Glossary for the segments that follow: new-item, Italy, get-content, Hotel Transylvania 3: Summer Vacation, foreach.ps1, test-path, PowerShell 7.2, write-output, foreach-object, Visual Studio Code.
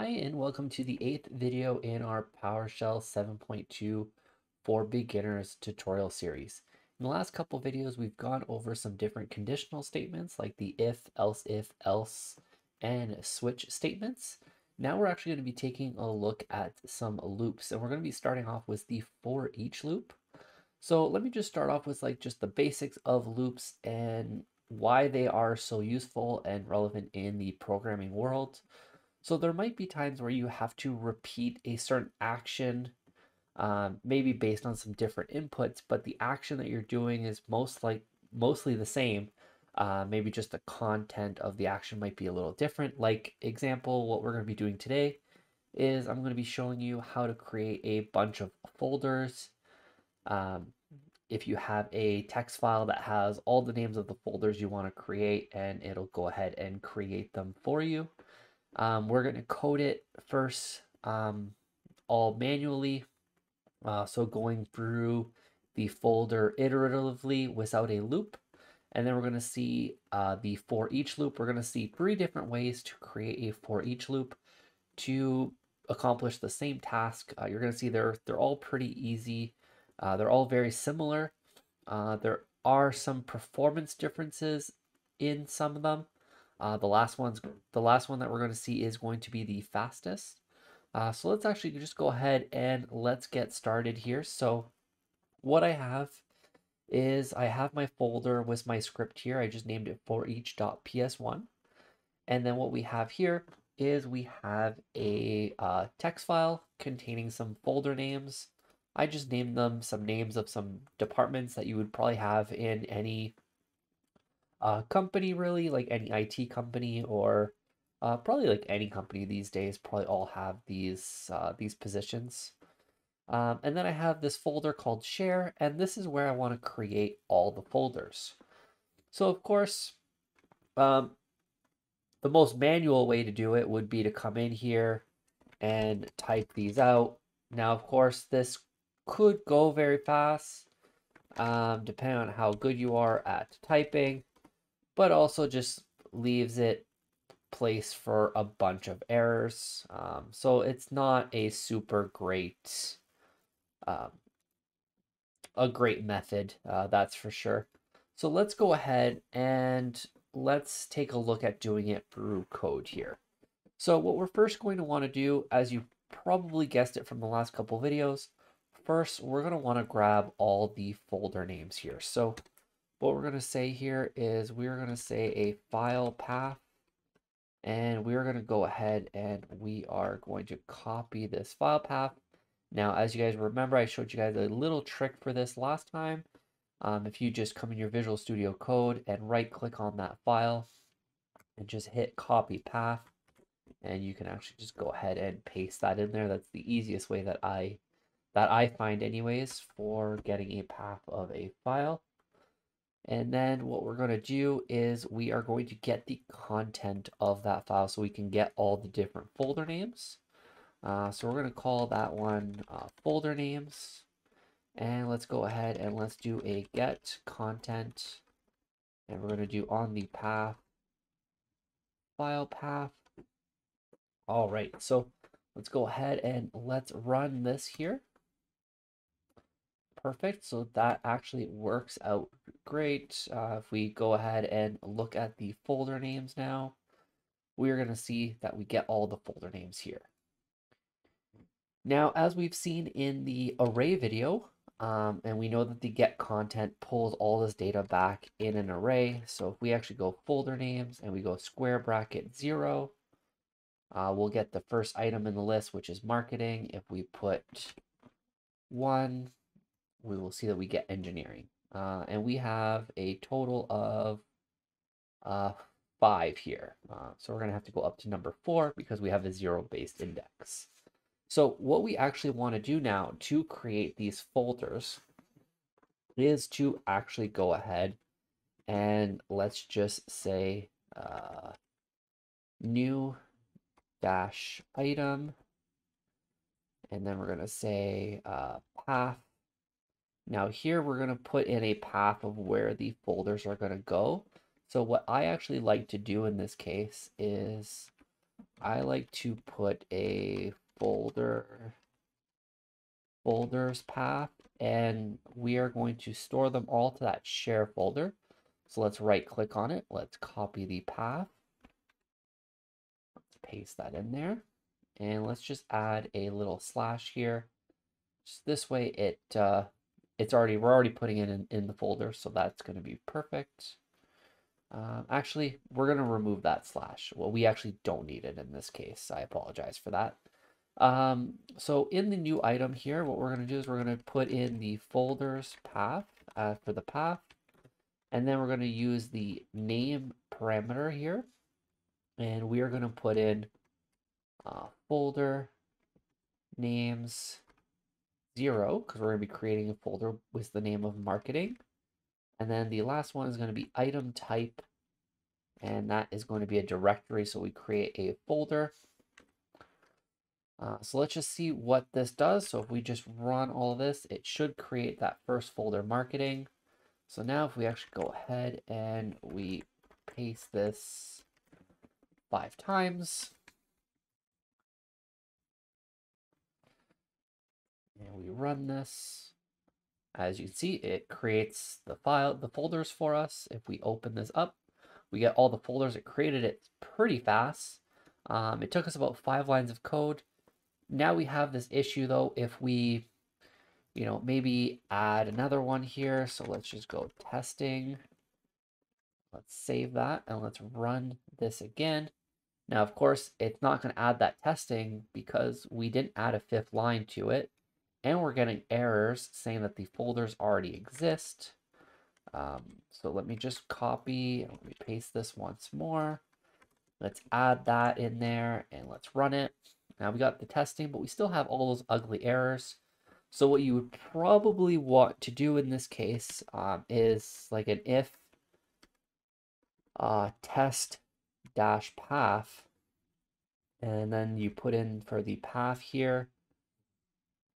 Hi, and welcome to the 8th video in our PowerShell 7.2 for beginners tutorial series. In the last couple videos, we've gone over some different conditional statements like the if, else, and switch statements. Now we're actually going to be taking a look at some loops, and we're going to be starting off with the for each loop. So let me just start off with just the basics of loops and why they are so useful and relevant in the programming world. So there might be times where you have to repeat a certain action, maybe based on some different inputs, but the action that you're doing is mostly the same. Maybe just the content of the action might be a little different. Like example, what we're going to be doing today is I'm going to be showing you how to create a bunch of folders. If you have a text file that has all the names of the folders you want to create, and it'll go ahead and create them for you. We're going to code it first, all manually. So going through the folder iteratively without a loop. And then we're going to see the for each loop. We're going to see three different ways to create a for each loop to accomplish the same task. You're going to see they're all pretty easy. They're all very similar. There are some performance differences in some of them. The last one that we're going to see is going to be the fastest. So let's actually just go ahead and let's get started here. So what I have is I have my folder with my script here. I just named it foreach.ps1. And then what we have here is we have a text file containing some folder names. I just named them some names of some departments that you would probably have in any company, really, like any IT company, or probably like any company these days probably all have these positions. And then I have this folder called share, and this is where I want to create all the folders. So of course, the most manual way to do it would be to come in here and type these out. Now, of course, this could go very fast, depending on how good you are at typing, but also just leaves it place for a bunch of errors. So it's not a super great, a great method, that's for sure. So let's go ahead and let's take a look at doing it through code here. So what we're first going to want to do, as you probably guessed it from the last couple videos, first we're going to want to grab all the folder names here. So what we're going to say here is we're going to say a file path, and we're going to go ahead and we are going to copy this file path. Now, as you guys remember, I showed you guys a little trick for this last time. If you just come in your Visual Studio Code and right click on that file and just hit copy path, and you can actually just go ahead and paste that in there. That's the easiest way that I find anyways for getting a path of a file. And then what we're going to do is we are going to get the content of that file so we can get all the different folder names. So we're going to call that one folder names. And let's go ahead and let's do a get-content. And we're going to do on the path, file path. All right, so let's go ahead and let's run this here. Perfect, so that actually works out great. If we go ahead and look at the folder names now, we're going to see that we get all the folder names here. Now, as we've seen in the array video, and we know that the get content pulls all this data back in an array. So if we actually go folder names and we go square bracket 0, we'll get the first item in the list, which is marketing. If we put 1, we will see that we get engineering. And we have a total of 5 here. So we're going to have to go up to number 4 because we have a 0-based index. So what we actually want to do now to create these folders is to actually go ahead and let's just say new-item. And then we're going to say path. Now here we're going to put in a path of where the folders are going to go. So what I actually like to do in this case is I like to put a folders path, and we are going to store them all to that share folder. So let's right click on it. Let's copy the path. Let's paste that in there. And let's just add a little slash here. Just this way we're already putting it in the folder. So that's going to be perfect. Actually, we're going to remove that slash. Well, we actually don't need it in this case. I apologize for that. So in the new item here, what we're going to do is we're going to put in the folders path for the path. And then we're going to use the name parameter here. And we are going to put in folder names 0, because we're going to be creating a folder with the name of marketing. And then the last one is going to be item type, and that is going to be a directory. So we create a folder. So let's just see what this does. So if we just run all this, it should create that first folder, marketing. So now if we actually go ahead and we paste this 5 times, and we run this, as you can see, it creates the folders for us. If we open this up, we get all the folders. It created it pretty fast. It took us about 5 lines of code. Now we have this issue though, if we, you know, maybe add another one here. So let's just go testing. Let's save that and let's run this again. Now, of course, it's not going to add that testing because we didn't add a 5th line to it. And we're getting errors saying that the folders already exist. So let me just copy and let me paste this once more. Let's add that in there and let's run it. Now we got the testing, but we still have all those ugly errors. So what you would probably want to do in this case is like an if test-path, and then you put in for the path here,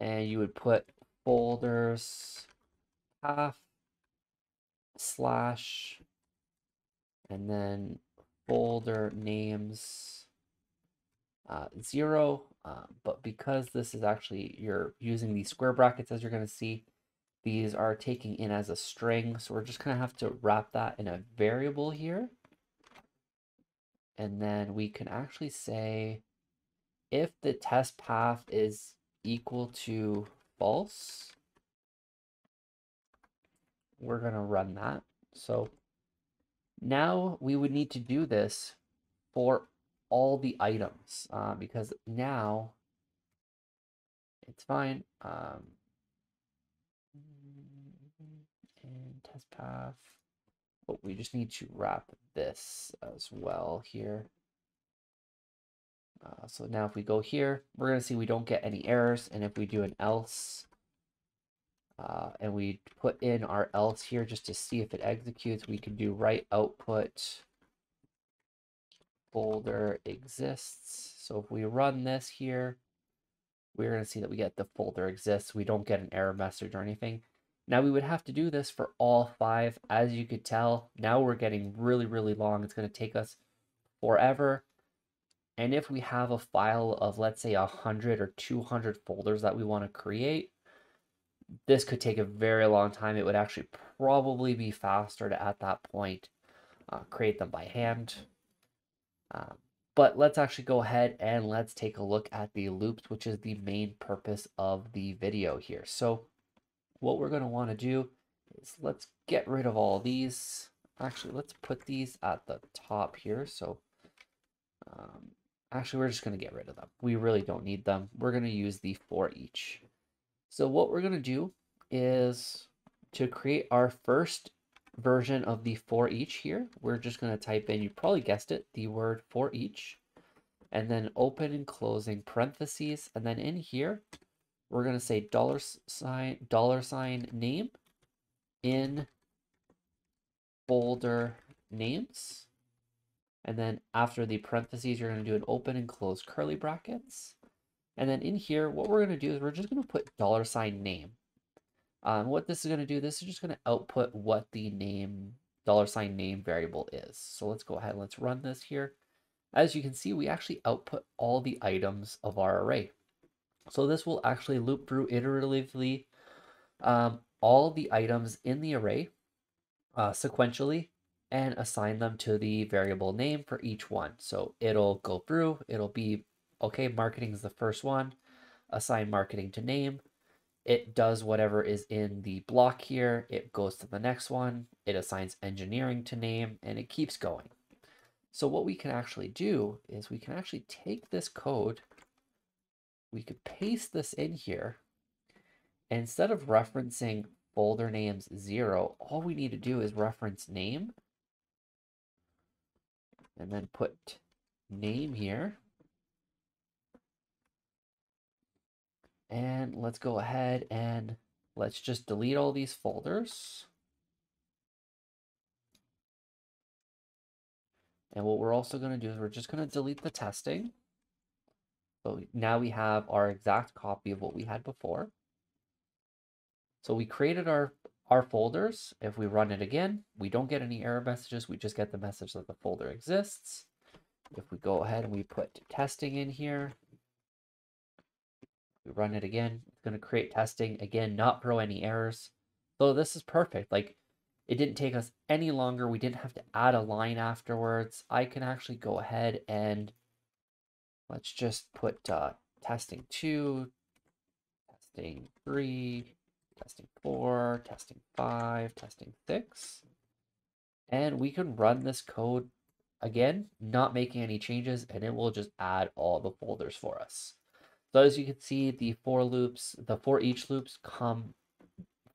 and you would put folders path slash, and then folder names 0. But because this is actually, you're using these square brackets, as you're going to see, these are taking in as a string. So we're just going to have to wrap that in a variable here. And then we can actually say, if the test path is equal to false, we're going to run that. So now we would need to do this for all the items because now it's fine. And test path, but we just need to wrap this as well here. So now if we go here, we're going to see we don't get any errors. And if we do an else and we put in our else here just to see if it executes, we can do write-output folder exists. So if we run this here, we're going to see that we get the folder exists. We don't get an error message or anything. Now we would have to do this for all 5. As you could tell, now we're getting really, really long. It's going to take us forever. And if we have a file of, let's say, 100 or 200 folders that we want to create, this could take a very long time. It would actually probably be faster to, at that point, create them by hand. But let's actually go ahead and let's take a look at the loops, which is the main purpose of the video here. So what we're going to want to do is let's get rid of all these. Actually, let's put these at the top here. So actually, we're just going to get rid of them. We really don't need them. We're going to use the for each. So what we're going to do is to create our first version of the for each here. We're just going to type in, you probably guessed it, the word for each, and then open and closing parentheses. And then in here, we're going to say $$ name in folder names. And then after the parentheses, you're going to do an open and close curly brackets. And then in here, what we're going to do is we're just going to put $ name. What this is going to do, this is just going to output what the name $name variable is. So let's go ahead and let's run this here. as you can see, we actually output all the items of our array. So this will actually loop through iteratively all the items in the array sequentially and assign them to the variable name for each one. So it'll go through, it'll be, okay, marketing is the first one, assign marketing to name. It does whatever is in the block here. It goes to the next one. It assigns engineering to name, and it keeps going. So what we can actually do is we can actually take this code. We could paste this in here. And instead of referencing folder names 0, all we need to do is reference name. And then put name here. And let's go ahead and let's just delete all these folders. And what we're also going to do is we're just going to delete the testing. So now we have our exact copy of what we had before. So we created our folders. If we run it again, we don't get any error messages. We just get the message that the folder exists. If we go ahead and we put testing in here, we run it again, it's going to create testing again, not throw any errors. So this is perfect. Like, it didn't take us any longer. We didn't have to add a line afterwards. I can actually go ahead and let's just put testing 2, testing 3, testing 4, testing 5, testing 6. And we can run this code again, not making any changes, and it will just add all the folders for us. So as you can see, the for each loops come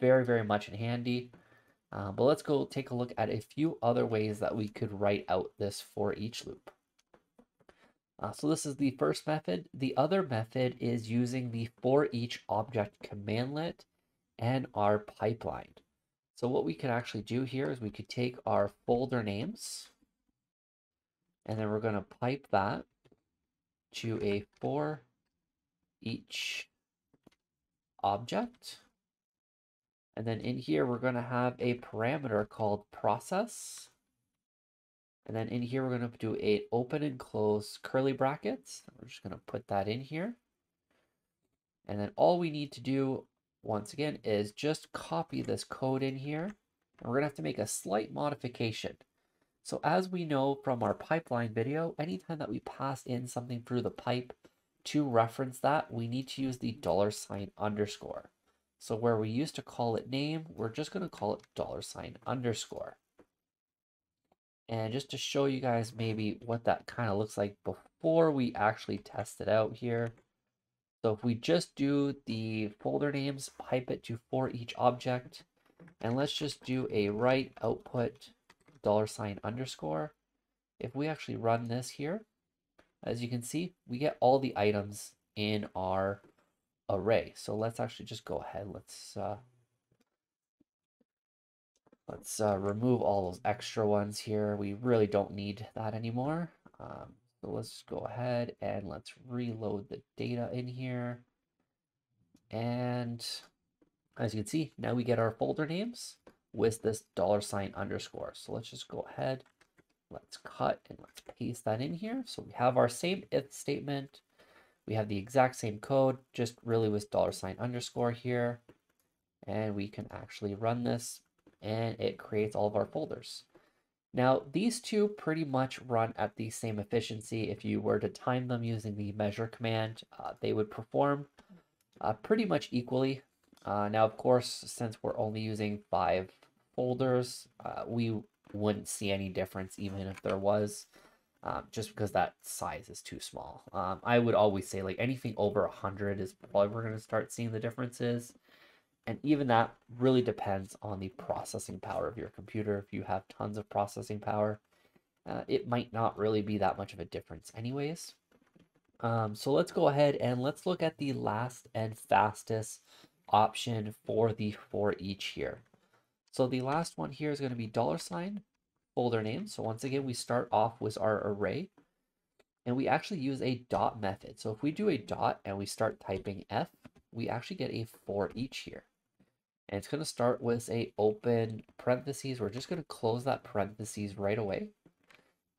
very, very much in handy. But let's go take a look at a few other ways that we could write out this for each loop. So this is the first method. The other method is using the for each object commandlet and our pipeline. So what we could actually do here is we could take our folder names, and then we're going to pipe that to a for each object, and then in here we're going to have a parameter called process, and then in here we're going to do a open and close curly brackets. We're just going to put that in here, and then all we need to do once again is just copy this code in here, and we're going to have to make a slight modification. So as we know from our pipeline video, anytime that we pass in something through the pipe, to reference that, we need to use the $_. So where we used to call it name, we're just going to call it $_. And just to show you guys maybe what that kind of looks like before we actually test it out here. So if we just do the folder names, pipe it to for each object, and let's just do a write output $_. If we actually run this here, as you can see, we get all the items in our array. So let's actually just go ahead. Let's remove all those extra ones here. We really don't need that anymore. So let's just go ahead and let's reload the data in here. And as you can see, now we get our folder names with this $_. So let's just go ahead. Let's cut and let's paste that in here. So we have our same if statement. We have the exact same code, just really with $_ here. And we can actually run this, and it creates all of our folders. Now, these two pretty much run at the same efficiency. If you were to time them using the measure command, they would perform pretty much equally. Now, of course, since we're only using 5 folders, we wouldn't see any difference even if there was, just because that size is too small. I would always say like anything over 100 is probably we're going to start seeing the differences, and even that really depends on the processing power of your computer. If you have tons of processing power, it might not really be that much of a difference anyways. So let's go ahead and let's look at the last and fastest option for the for each here. So the last one here is going to be $ folder name. So once again, we start off with our array, and we actually use a dot method. So if we do a dot and we start typing F, we actually get a for each here. And it's going to start with a open parentheses. We're just going to close that parentheses right away.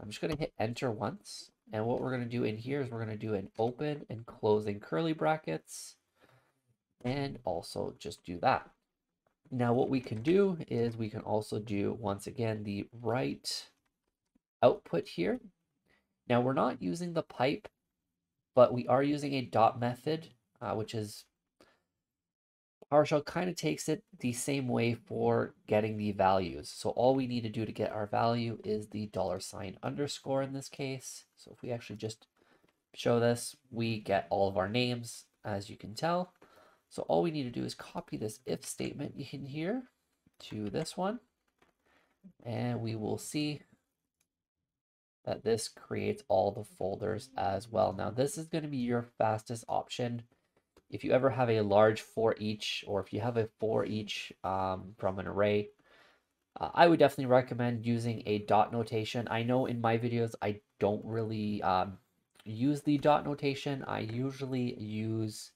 I'm just going to hit enter once, And what we're going to do in here is we're going to do an open and closing curly brackets, and also just do that. Now what we can do is we can also do, once again, the write output here. Now we're not using the pipe, but we are using a dot method, which is PowerShell kind of takes it the same way for getting the values. So all we need to do to get our value is the $__ in this case. So if we actually just show this, we get all of our names, as you can tell. So all we need to do is copy this if statement in here to this one, and we will see that this creates all the folders as well. Now this is going to be your fastest option. If you ever have a large for each, or if you have a for each from an array, I would definitely recommend using a dot notation. I know in my videos, I don't really use the dot notation. I usually use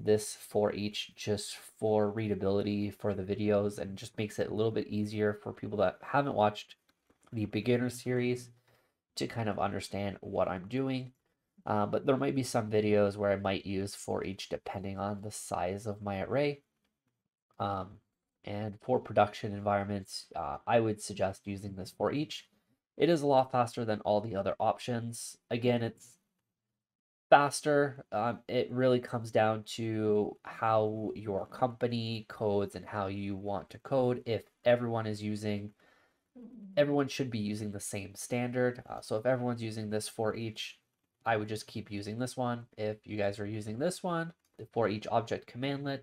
this for each just for readability for the videos, and just makes it a little bit easier for people that haven't watched the beginner series to kind of understand what I'm doing. But there might be some videos where I might use for each depending on the size of my array. And for production environments, I would suggest using this for each. It is a lot faster than all the other options. Again, it's faster. It really comes down to how your company codes and how you want to code. If everyone should be using the same standard. So if everyone's using this for each, I would just keep using this one. If you guys are using this one, the foreach-object commandlet,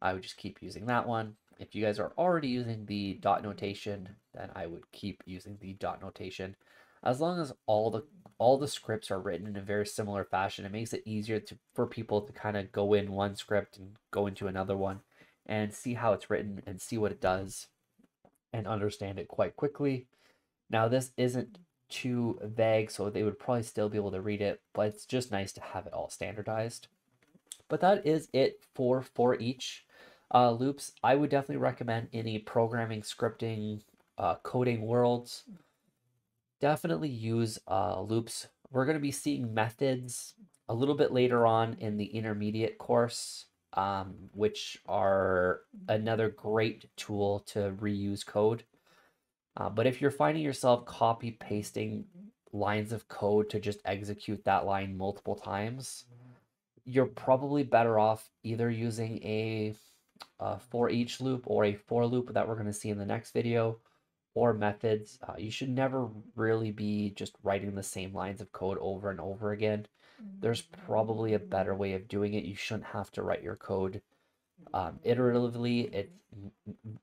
I would just keep using that one. If you guys are already using the dot notation, then I would keep using the dot notation. As long as all the scripts are written in a very similar fashion, it makes it easier for people to kind of go in one script and go into another one and see how it's written and see what it does and understand it quite quickly. Now this isn't too vague, so they would probably still be able to read it, but it's just nice to have it all standardized. But that is it for each loops. I would definitely recommend any programming, scripting, coding worlds, definitely use loops. We're going to be seeing methods a little bit later on in the intermediate course, which are another great tool to reuse code. But if you're finding yourself copy pasting lines of code to just execute that line multiple times, you're probably better off either using a for each loop or a for loop that we're going to see in the next video, or methods. You should never really be just writing the same lines of code over and over again. There's probably a better way of doing it. You shouldn't have to write your code iteratively. It's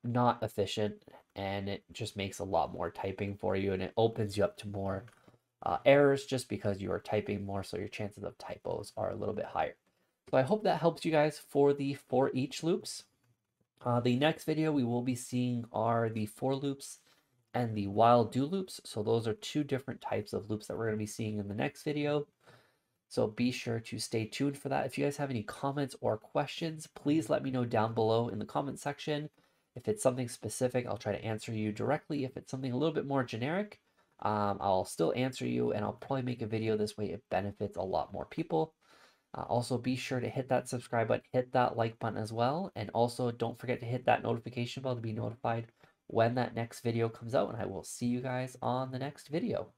not efficient, and it just makes a lot more typing for you, and it opens you up to more errors just because you are typing more, so your chances of typos are a little bit higher. So I hope that helps you guys for the for each loops. The next video we will be seeing are the for loops and the while do loops. So those are two different types of loops that we're going to be seeing in the next video. So be sure to stay tuned for that. If you guys have any comments or questions, please let me know down below in the comment section. If it's something specific, I'll try to answer you directly. If it's something a little bit more generic, I'll still answer you, and I'll probably make a video this way. It benefits a lot more people. Also, be sure to hit that subscribe button, hit that like button as well. And also don't forget to hit that notification bell to be notified when that next video comes out. And I will see you guys on the next video.